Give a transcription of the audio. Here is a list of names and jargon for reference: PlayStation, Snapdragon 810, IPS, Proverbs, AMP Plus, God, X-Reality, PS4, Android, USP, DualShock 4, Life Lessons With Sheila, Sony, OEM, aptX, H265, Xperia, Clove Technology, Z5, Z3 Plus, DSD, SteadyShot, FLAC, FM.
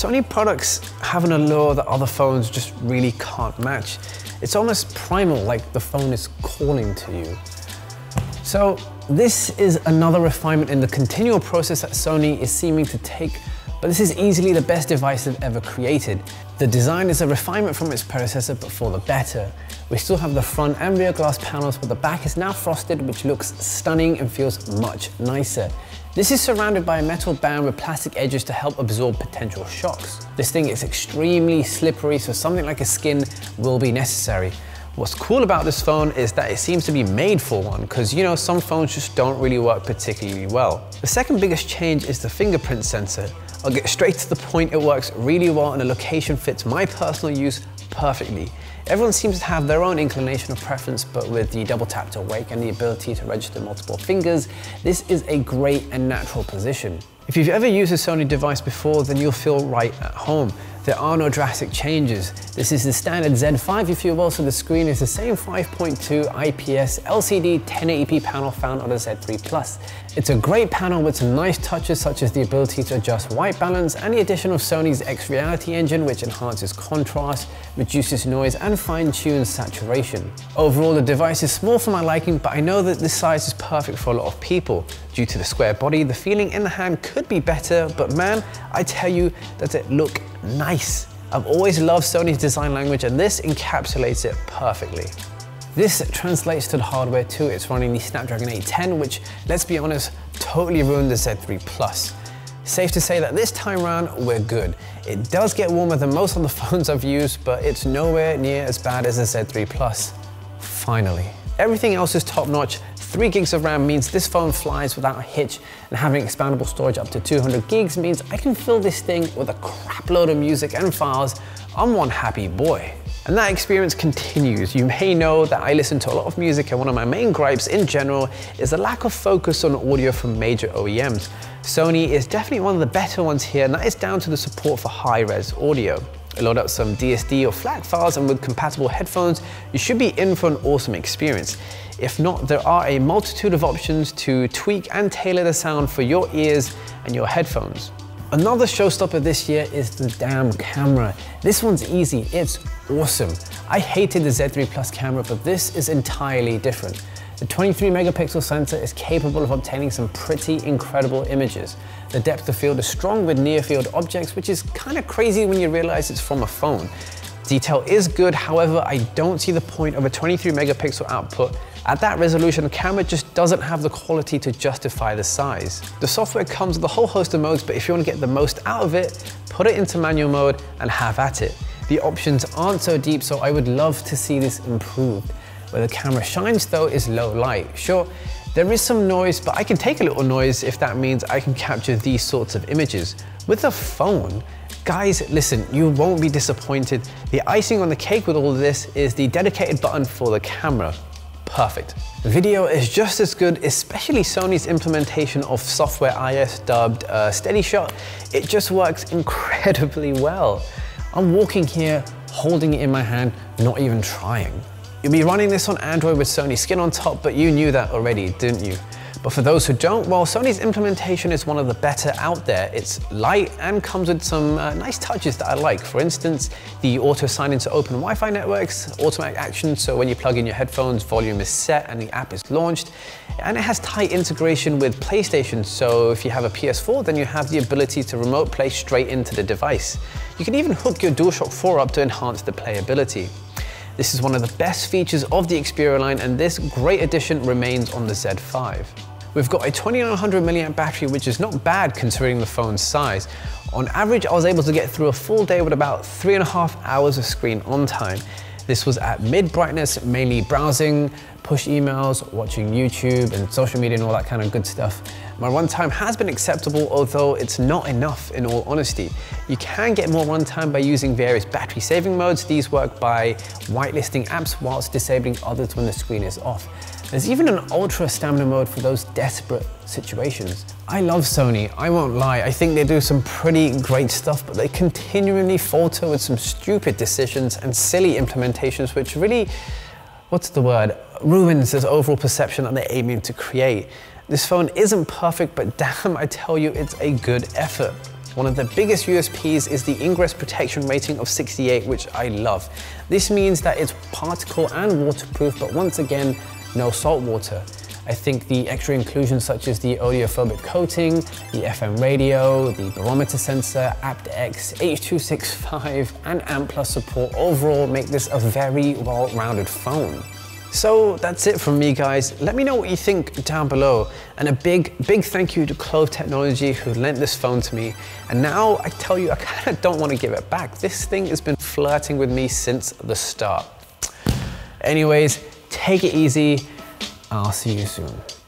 Sony products have an allure that other phones just really can't match. It's almost primal, like the phone is calling to you. So this is another refinement in the continual process that Sony is seeming to take, but this is easily the best device they've ever created. The design is a refinement from its predecessor, but for the better. We still have the front and rear glass panels, but the back is now frosted, which looks stunning and feels much nicer. This is surrounded by a metal band with plastic edges to help absorb potential shocks. This thing is extremely slippery, so something like a skin will be necessary. What's cool about this phone is that it seems to be made for one, because you know, some phones just don't really work particularly well. The second biggest change is the fingerprint sensor. I'll get straight to the point, it works really well and the location fits my personal use perfectly. Everyone seems to have their own inclination or preference, but with the double tap to wake and the ability to register multiple fingers, this is a great and natural position. If you've ever used a Sony device before, then you'll feel right at home. There are no drastic changes. This is the standard Z5, if you will, so the screen is the same 5.2 IPS LCD 1080p panel found on the Z3 Plus. It's a great panel with some nice touches, such as the ability to adjust white balance and the addition of Sony's X-Reality engine, which enhances contrast, reduces noise, and fine-tunes saturation. Overall, the device is small for my liking, but I know that this size is perfect for a lot of people. Due to the square body, the feeling in the hand could be better, but man, I tell you, does it look nice. I've always loved Sony's design language, and this encapsulates it perfectly. This translates to the hardware too. It's running the Snapdragon 810, which, let's be honest, totally ruined the Z3 Plus. Safe to say that this time round, we're good. It does get warmer than most of the phones I've used, but it's nowhere near as bad as the Z3 Plus, finally. Everything else is top notch. 3 gigs of RAM means this phone flies without a hitch, and having expandable storage up to 200 gigs means I can fill this thing with a crap load of music and files. I'm one happy boy. And that experience continues. You may know that I listen to a lot of music, and one of my main gripes in general is the lack of focus on audio from major OEMs. Sony is definitely one of the better ones here, and that is down to the support for high-res audio. Load up some DSD or FLAC files, and with compatible headphones, you should be in for an awesome experience. If not, there are a multitude of options to tweak and tailor the sound for your ears and your headphones. Another showstopper this year is the damn camera. This one's easy, it's awesome. I hated the Z3 Plus camera, but this is entirely different. The 23 megapixel sensor is capable of obtaining some pretty incredible images. The depth of field is strong with near field objects, which is kind of crazy when you realize it's from a phone. Detail is good, however, I don't see the point of a 23 megapixel output. At that resolution, the camera just doesn't have the quality to justify the size. The software comes with a whole host of modes, but if you want to get the most out of it, put it into manual mode and have at it. The options aren't so deep, so I would love to see this improved. Where the camera shines though is low light. Sure, there is some noise, but I can take a little noise if that means I can capture these sorts of images. With a phone, guys, listen, you won't be disappointed. The icing on the cake with all of this is the dedicated button for the camera. Perfect. Video is just as good, especially Sony's implementation of software IS dubbed SteadyShot. It just works incredibly well. I'm walking here, holding it in my hand, not even trying. You'll be running this on Android with Sony skin on top, but you knew that already, didn't you? But for those who don't, well, Sony's implementation is one of the better out there. It's light and comes with some nice touches that I like. For instance, the auto sign into open Wi-Fi networks, automatic action, so when you plug in your headphones, volume is set and the app is launched. And it has tight integration with PlayStation, so if you have a PS4, then you have the ability to remote play straight into the device. You can even hook your DualShock 4 up to enhance the playability. This is one of the best features of the Xperia line, and this great addition remains on the Z5. We've got a 2900 mAh battery, which is not bad considering the phone's size. On average, I was able to get through a full day with about 3.5 hours of screen on time. This was at mid-brightness, mainly browsing, push emails, watching YouTube and social media and all that kind of good stuff. My runtime has been acceptable, although it's not enough in all honesty. You can get more runtime by using various battery saving modes. These work by whitelisting apps whilst disabling others when the screen is off. There's even an ultra stamina mode for those desperate situations. I love Sony, I won't lie. I think they do some pretty great stuff, but they continually falter with some stupid decisions and silly implementations, which really, what's the word? Ruins this overall perception that they're aiming to create. This phone isn't perfect, but damn, I tell you, it's a good effort. One of the biggest USPs is the ingress protection rating of 68, which I love. This means that it's particle and waterproof, but once again, no salt water. I think the extra inclusions such as the oleophobic coating, the FM radio, the barometer sensor, aptX, H265 and AMP Plus support overall make this a very well-rounded phone. So that's it from me, guys. Let me know what you think down below. And a big thank you to Clove Technology who lent this phone to me. And now I tell you, I kind of don't want to give it back. This thing has been flirting with me since the start. Anyways, take it easy. I'll see you soon.